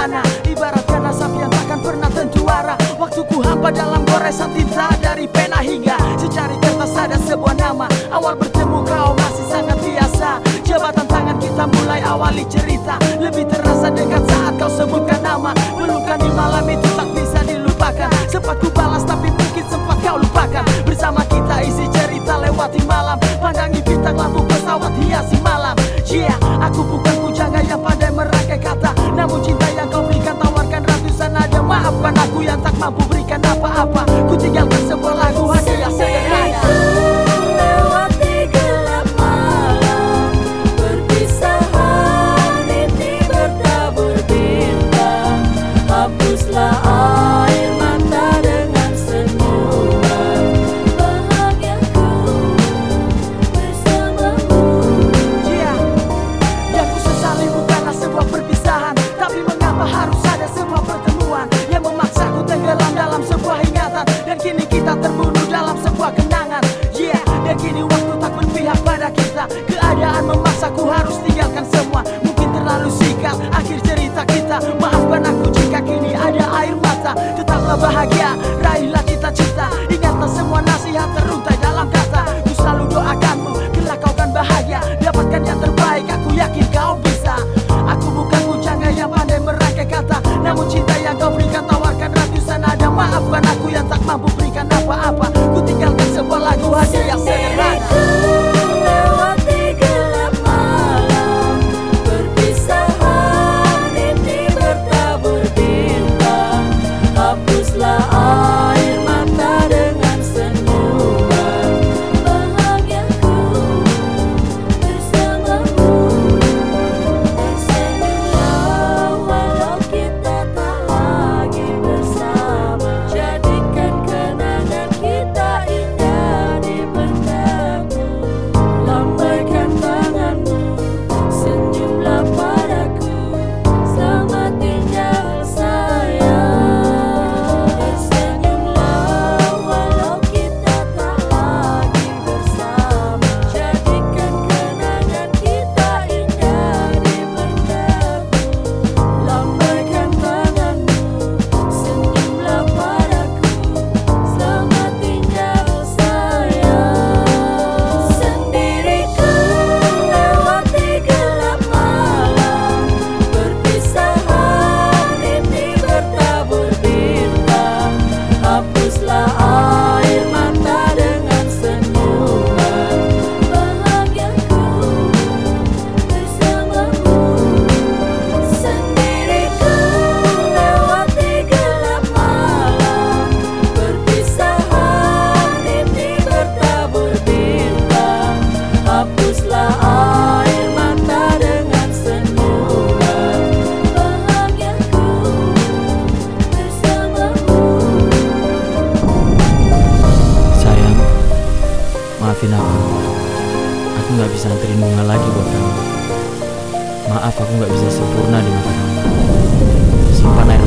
sederhana, ibaratkan asap yang takkan pernah tentu arah. Waktuku hampa dalam goresan tinta dari pena hingga secari kertas ada sebuah nama. Awal bertemu kau masih sangat biasa, jabatan tangan kita mulai awali cerita. Lebih terasa dekat saat kau sebutkan nama, pelukan di malam itu tak bisa dilupakan. Sempat ku balas tapi mungkin sempat kau lupakan. Bersama kita isi cerita lewati malam, pandangi bintang lampu pesawat hiasi malam. Yeah, aku bukan pujangga yang pandai merangkai kata, namun cinta yang kau berikan tawarkan ratusan nada. Maafkan aku yang tak mampu berikan apa-apa, ku tinggalkan sebuah lagu hanya yang sederhana. Keadaan memaksaku harus tinggalkan semua, mungkin terlalu singkat akhir cerita kita. Maafkan aku jika kini ada air mata. Tetaplah bahagia, raihlah cita-cita, ingatlah semua nasihat teruntai dalam kata. Ku selalu doakanmu, kelak kau kan bahagia, dapatkan yang terbaik, aku yakin kau bisa. Aku bukan pujangga yang pandai merangkai kata, namun cinta yang kau berikan tawarkan ratusan nada. Maafkan aku yang tak mampu berikan apa-apa, ku tinggalkan sebuah lagu hati yang sederhana. Aku gak bisa anterin bunga lagi buat kamu. Maaf aku gak bisa sempurna di mata kamu. Simpan aja.